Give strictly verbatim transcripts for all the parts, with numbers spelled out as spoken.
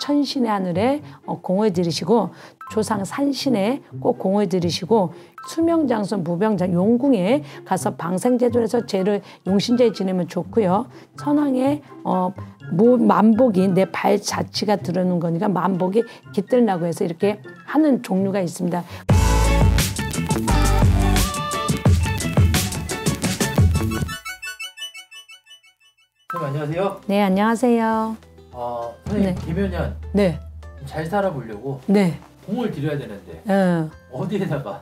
천신의 하늘에 공을 들이시고 조상 산신에 꼭 공을 들이시고 수명장손, 무병장, 용궁에 가서 방생제도에서 제를 용신제 지내면 좋고요. 선왕에 어, 만복이 내 발 자취가 들어오는 거니까 만복이 깃들라고 해서 이렇게 하는 종류가 있습니다. 선생님 안녕하세요. 네, 안녕하세요. 어, 선생님 네. 개묘년 네. 잘 살아보려고 네. 공을 들여야 되는데 네. 어디에다가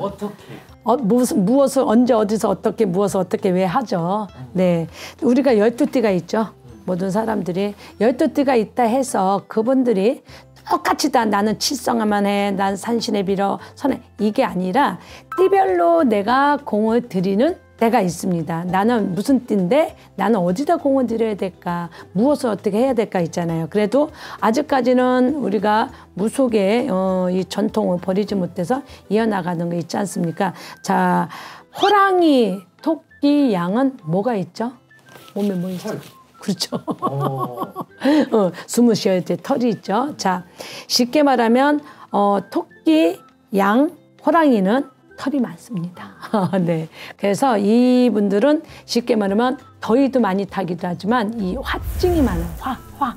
어떻게 어, 무슨, 무엇을 언제 어디서 어떻게 무엇을 어떻게 왜 하죠. 음. 네, 우리가 열두 띠가 있죠. 음. 모든 사람들이 열두 띠가 있다 해서 그분들이 똑같이 다 나는 칠성화만 해, 난 산신에 빌어 선해 이게 아니라 띠별로 내가 공을 들이는 때가 있습니다. 나는 무슨 띠인데 나는 어디다 공을 들여야 될까, 무엇을 어떻게 해야 될까 있잖아요. 그래도 아직까지는 우리가 무속의 어, 이 전통을 버리지 못해서 이어나가는 게 있지 않습니까? 자, 호랑이, 토끼, 양은 뭐가 있죠? 몸에 뭐 있죠? 그렇죠. 어, 숨을 쉬어야 돼. 털이 있죠. 자, 쉽게 말하면 어, 토끼, 양, 호랑이는 털이 많습니다. 네. 그래서 이분들은 쉽게 말하면 더위도 많이 타기도 하지만 이 화증이 많아요. 화, 화,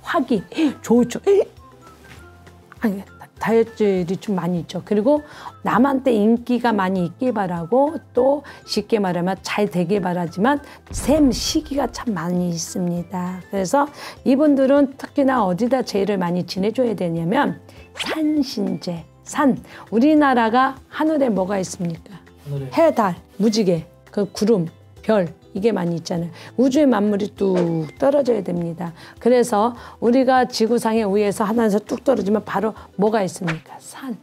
화기, 조조, 다혈질이 좀 많이 있죠. 그리고 남한테 인기가 많이 있길 바라고 또 쉽게 말하면 잘 되길 바라지만 셈 시기가 참 많이 있습니다. 그래서 이분들은 특히나 어디다 제의를 많이 지내줘야 되냐면 산신제. 산, 우리나라가 하늘에 뭐가 있습니까? 하늘에. 해, 달, 무지개, 그 구름, 별 이게 많이 있잖아요. 우주의 만물이 뚝 떨어져야 됩니다. 그래서 우리가 지구상에 위에서 하늘에서 뚝 떨어지면 바로 뭐가 있습니까? 산.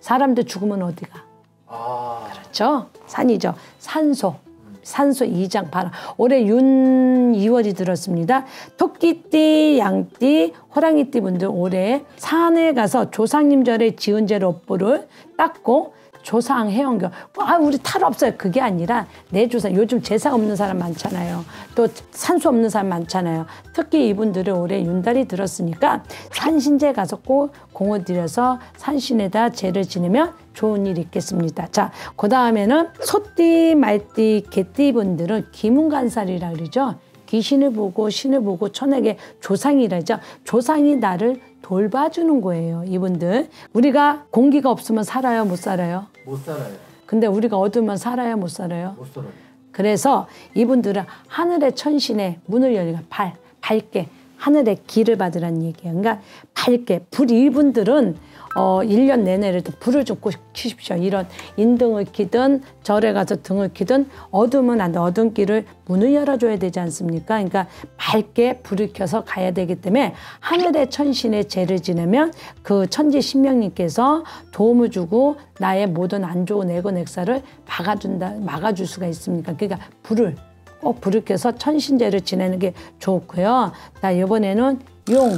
사람들 죽으면 어디가? 아. 그렇죠? 산이죠. 산소. 산소 이 장 바람. 올해 윤 이월이 들었습니다. 토끼띠, 양띠, 호랑이띠 분들 올해 산에 가서 조상님 절에 지은 제로 업보를 닦고 조상 해원경. 아, 우리 탈 없어요. 그게 아니라 내 조상. 요즘 제사 없는 사람 많잖아요. 또 산수 없는 사람 많잖아요. 특히 이분들은 올해 윤달이 들었으니까 산신제 가서 꼭 공을 들여서 산신에다 제를 지내면 좋은 일 있겠습니다. 자, 그 다음에는 소띠, 말띠, 개띠 분들은 기문간살이라 그러죠. 귀신을 보고 신을 보고 천하게 조상이라죠. 조상이 나를 돌봐주는 거예요. 이분들. 우리가 공기가 없으면 살아요? 못 살아요? 못 살아요. 근데 우리가 어두우면 살아요? 못 살아요? 못 살아요. 그래서 이분들은 하늘의 천신에 문을 열리가 발, 밝게 하늘의 기를 받으라는 얘기예요. 그러니까 밝게 불이 이분들은 어, 일 년 내내를 불을 좀 치십시오. 이런 인등을 키든 절에 가서 등을 키든 어둠은 안 돼. 어둠 길을 문을 열어줘야 되지 않습니까? 그러니까 밝게 불을 켜서 가야 되기 때문에 하늘의 천신의 제를 지내면 그 천지 신명님께서 도움을 주고 나의 모든 안 좋은 애건액사를 막아준다, 막아줄 수가 있습니까? 그러니까 불을 꼭 불을 켜서 천신제를 지내는 게 좋고요. 자, 이번에는 용,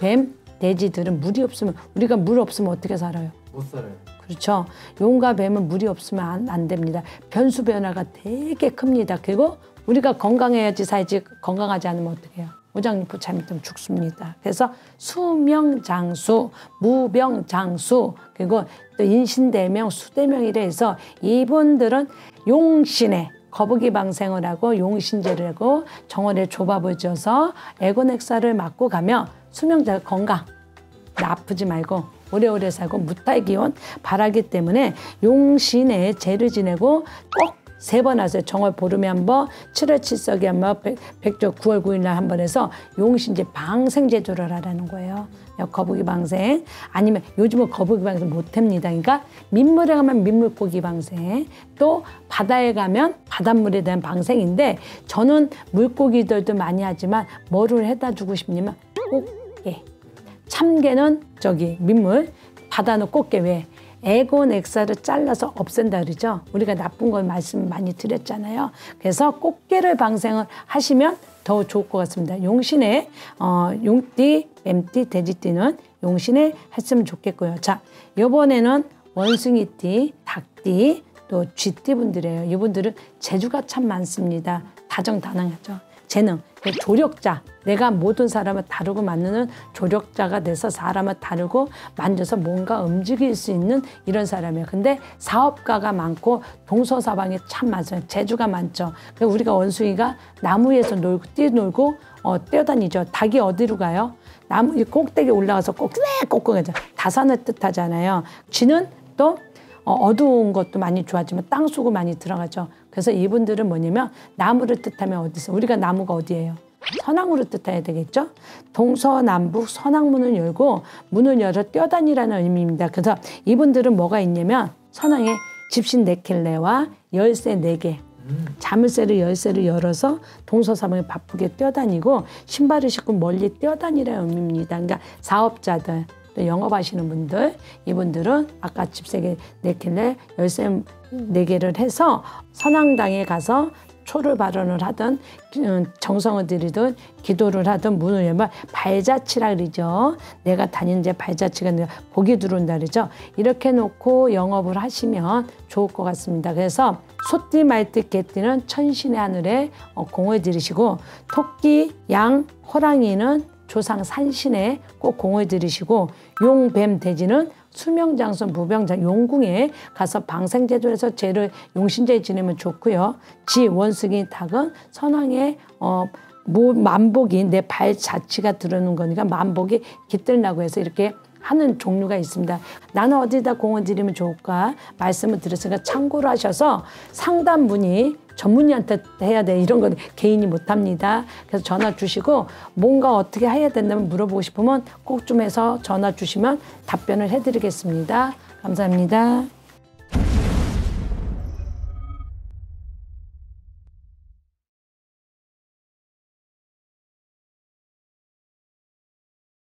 뱀, 돼지들은 물이 없으면 우리가 물 없으면 어떻게 살아요? 못 살아요. 그렇죠. 용과 뱀은 물이 없으면 안, 안 됩니다. 변수 변화가 되게 큽니다. 그리고 우리가 건강해야지 살지 건강하지 않으면 어떻게 해요? 오장육부 잠이면 죽습니다. 그래서 수명장수, 무병장수, 그리고 또 인신대명, 수대명이라 해서 이분들은 용신에 거북이 방생을 하고 용신제를 하고 정월에 조밥을 지어서 애곤액사를 맞고 가며 수명자 건강, 나 아프지 말고 오래오래 살고 무탈기원 바라기 때문에 용신에 제를 지내고 꼭 세 번 하세요. 정월 보름에 한 번, 칠월 칠석에 한 번, 백조 구월 구일날 한 번 해서 용신제 방생제조를 하라는 거예요. 거북이 방생, 아니면 요즘은 거북이 방생 못합니다. 그러니까 민물에 가면 민물고기 방생, 또 바다에 가면 바닷물에 대한 방생인데 저는 물고기들도 많이 하지만 뭐를 해다 주고 싶냐면 꽃게, 참게는 저기 민물, 바다는 꽃게 왜? 애곤액사를 잘라서 없앤다 그러죠. 우리가 나쁜 걸 말씀 많이 드렸잖아요. 그래서 꽃게를 방생을 하시면 더 좋을 것 같습니다. 용신에 어, 용띠, 뱀띠, 돼지띠는 용신에 했으면 좋겠고요. 자, 이번에는 원숭이띠, 닭띠, 또 쥐띠 분들이에요. 이분들은 재주가 참 많습니다. 다정다능하죠. 재능, 조력자, 내가 모든 사람을 다루고 만드는 조력자가 돼서 사람을 다루고 만져서 뭔가 움직일 수 있는 이런 사람이에요. 근데 사업가가 많고 동서서방이 참 많아요. 재주가 많죠. 그래서 우리가 원숭이가 나무에서 놀고 뛰놀고 어, 뛰어다니죠. 닭이 어디로 가요? 나무 이 꼭대기 올라가서 꼭꼭꼭꼭하죠. 다산을 뜻하잖아요. 쥐는 또 어, 어두운 것도 많이 좋아하지만 땅 속으로 많이 들어가죠. 그래서 이분들은 뭐냐면 나무를 뜻하면 어디서 우리가 나무가 어디예요? 선앙으로 뜻해야 되겠죠? 동서남북 선앙문을 열고 문을 열어 뛰어다니라는 의미입니다. 그래서 이분들은 뭐가 있냐면 선앙에 집신 네 켤레와 열쇠 네 개, 자물쇠를 열쇠를 열어서 동서서방이 바쁘게 뛰어다니고 신발을 신고 멀리 뛰어다니라는 의미입니다. 그러니까 사업자들, 또 영업하시는 분들, 이분들은 아까 집세계 네 켤레, 열쇠 네 개를 해서 선앙당에 가서 초를 발언을 하든 정성을 드리든 기도를 하든 문을 열면 발자취라 그러죠. 내가 다니는 데 발자취가 복이 들어온다 그러죠. 이렇게 놓고 영업을 하시면 좋을 것 같습니다. 그래서 소띠, 말띠, 개띠는 천신의 하늘에 공을 들이시고 토끼, 양, 호랑이는 조상 산신에 꼭 공을 들이시고 용, 뱀, 돼지는 수명장선, 무병장, 용궁에 가서 방생제도에서 제를 용신제 지내면 좋고요. 지, 원숭이, 닭은 선왕의 어, 만복이 내 발 자취가 들어오는 거니까 만복이 깃들라고 해서 이렇게 하는 종류가 있습니다. 나는 어디다 공을 들이면 좋을까? 말씀을 드렸으니까 참고를 하셔서 상담 문의, 전문의한테 해야 돼. 이런 건 개인이 못합니다. 그래서 전화 주시고 뭔가 어떻게 해야 된다면 물어보고 싶으면 꼭 좀 해서 전화 주시면 답변을 해드리겠습니다. 감사합니다.